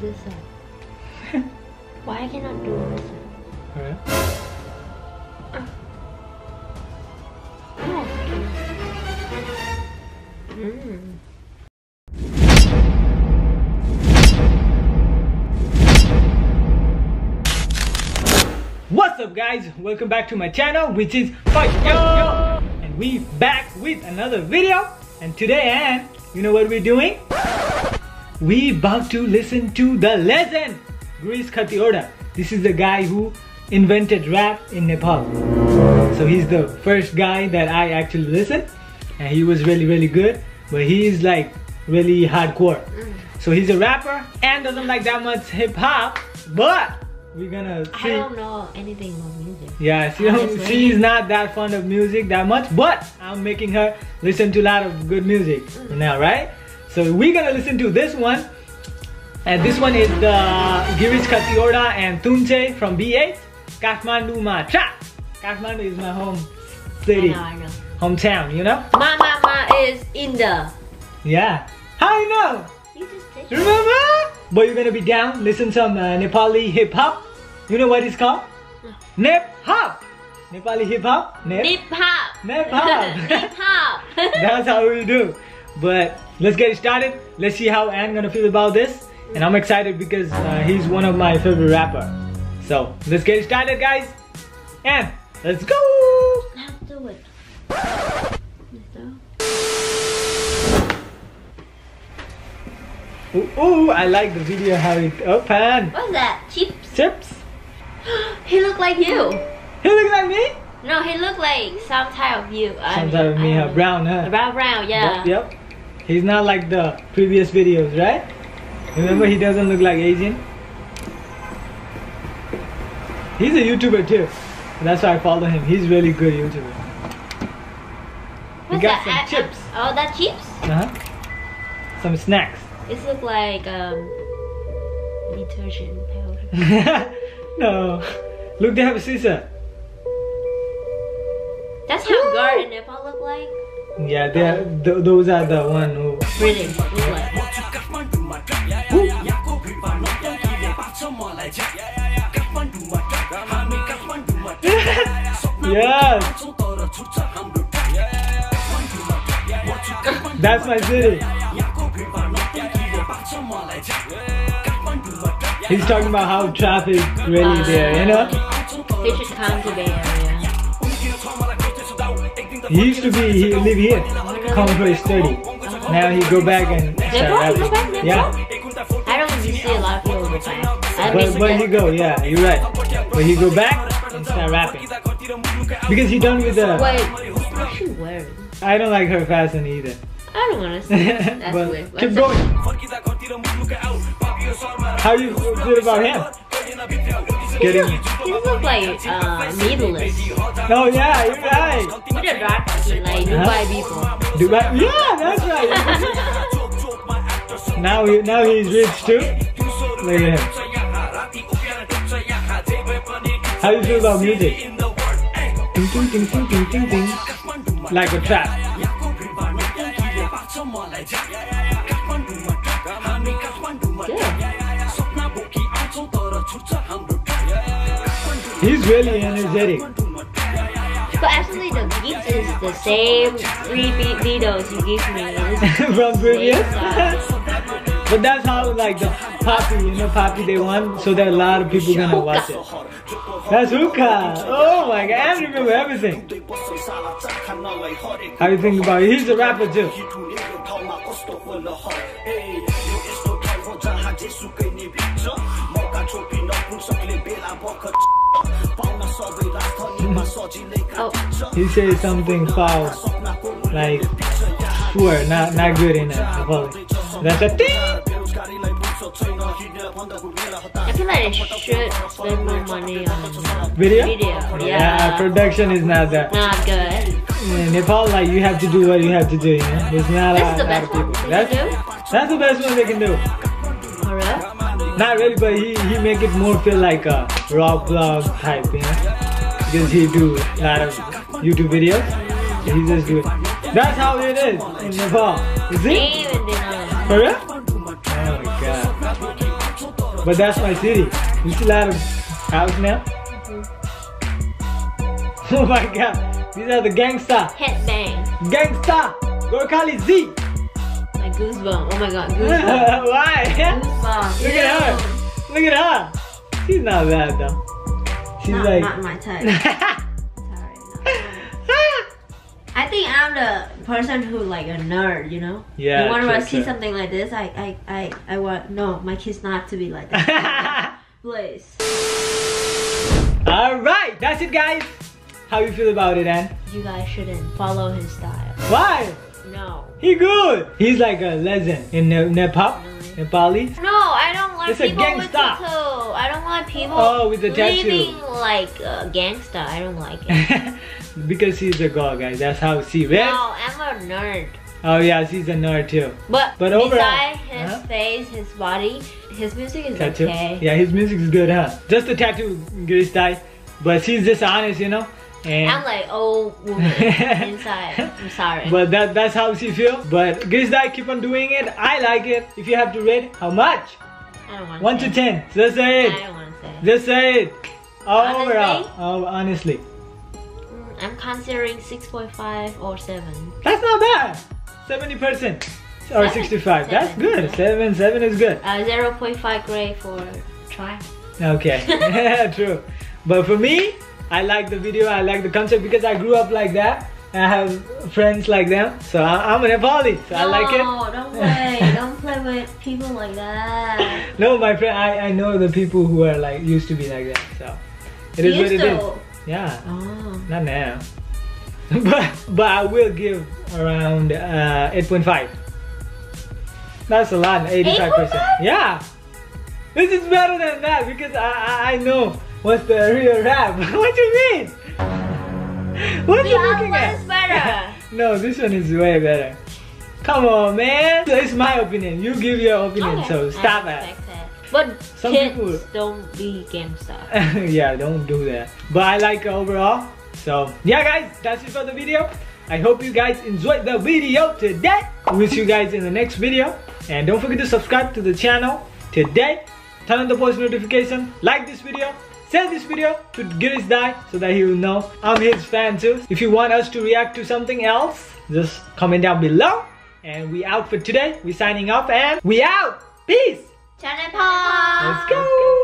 do this one? Why I cannot do this one? Alright. What's up guys? Welcome back to my channel, which is Fight Yo! And we back with another video. And today, you know what we're doing? We about to listen to the legend, Girish Khatiwada. This is the guy who invented rap in Nepal. So he's the first guy that I actually listened, and he was really good, but he is like really hardcore. So he's a rapper and doesn't like that much hip-hop, but we're gonna see. I don't know anything about music. Yeah, she's not that fond of music that much, but I'm making her listen to a lot of good music now, right? So we're gonna listen to this one, and this one is the Girish Khatiwada and Thunche from B8 Kathmandu Matra. Kathmandu is my home city, I know. Hometown, you know. My mama is India. Yeah, how you know? You just did. Remember? But you're gonna be down. Listen some Nepali hip hop. You know what it's called? Nep-Hop. Nepali hip hop. Nep-Hop. Nep-Hop. Nep-Hop. That's how we do. But let's get it started. Let's see how Anne's gonna feel about this. And I'm excited because he's one of my favorite rappers. So let's get it started, guys. Anne, let's go. Let's do it. Ooh, I like the video how it opened. What's that? Chips? Chips? He looked like you. He looked like me? No, he looked like some type of you. Some type of me, brown, huh? Brown, yeah. Yep. He's not like the previous videos, right? Remember, he doesn't look like Asian. He's a YouTuber too. That's why I follow him. He's really good YouTuber. What's that? Some chips. Oh, that chips? Uh-huh. Some snacks. It looks like detergent powder. No. Look, they have a scissor. That's how girl in Nepal look like? Yeah, they are, those are the one who... Really? Look like. Yes! That's my city. He's talking about how traffic really there, you know? They should come to Bay Area. He used to be, he live here, come for his study. Now he go back and start rapping. Yeah. I don't really see a lot of people go back. But he go, yeah, you're right. But he go back and start rapping. Because he done with the... Wait, what she wearing? I don't like her fashion either. I don't want to see that. That's weird. Keep going. How do you feel about him? He looks like medalist. Oh yeah, you're right. What a rock team, like Dubai people. Dubai? Yeah, that's right. now he's rich too. Look at him. How do you feel about music? Like a trap. He's really energetic. But actually the beat is the same 3 videos you give me. From previous? But that's how like the poppy, you know, poppy they want, so that a lot of people gonna watch it. That's hookah! Oh my god, I remember everything. How you think about it? He's a rapper too. Oh. He said something foul, like poor, not good in it. That's a thing. I feel like I should spend more money on video. Yeah, production is not that. Not good. In Nepal, like you have to do what you have to do. You know? It's not. This is the best one. That's the best one they can do. Not really, but he make it more feel like a raw vlog type, you know? Because he do a lot of YouTube videos. He just do it. That's how it is in Nepal. Is it? For real? Oh my god. But that's my city. You see a lot of houses now? Mm-hmm. Oh my god. These are the gangsta. Headbang. Gangsta. Gorkhali Z. My goosebumps. Oh my god. Goosebumps. Why? Goosebumps. Look at her. Look at her. She's not bad though. She's not, like. Not my type. Sorry. I think I'm the person who like a nerd, you know? Yeah. You want to see something like this? I want. No, my kids not to be like that. Please. All right, that's it, guys. How you feel about it, Ann? You guys shouldn't follow his style. Why? No. He good. He's like a legend in Nep-Hop, Nepali. No, I don't like people with tattoo. I don't like people with the tattoo. Like gangsta. I don't like it. Because she's a girl, guys. That's how she wears. No, I'm a nerd. Oh yeah, she's a nerd too. But overall, his face, his body, his music is okay. Yeah, his music is good, huh? Just the tattoo, Girish style. But she's just honest, you know. And I'm like old woman inside. I'm sorry. But that's how she feels. But Girish Dai, keep on doing it. I like it. If you have to rate, how much? I don't want to. 1 to 10. Just say it. I don't want to say it. Just say it. Overall. Oh, honestly. I'm considering 6.5 or 7. That's not bad. 70% or 65. That's good. 7 is good. 0.5 grade for try. Okay. True. But for me, I like the video, I like the concept because I grew up like that and I have friends like them. So I'm a Nepali, so no, I like it. No, don't play. Don't play with people like that. No, my friend, I know the people who are like, used to be like that. So it is what it is. Yeah, not now. But I will give around 8.5. That's a lot, 85%. 8.5? Yeah. This is better than that because I know. What's the real rap? What do you mean? What are you looking at? Is better. No, this one is way better. Come on, man. So it's my opinion. You give your opinion, okay. So stop it. But some kids people don't be gangsta. Yeah, don't do that. But I like it overall. So yeah, guys, that's it for the video. I hope you guys enjoyed the video today. We'll see you guys in the next video. And don't forget to subscribe to the channel today. Turn on the post notification. Like this video. Share this video to Girish Dai so that he will know I'm his fan too. If you want us to react to something else, just comment down below. And we out for today. We're signing off and we out. Peace. Let's go.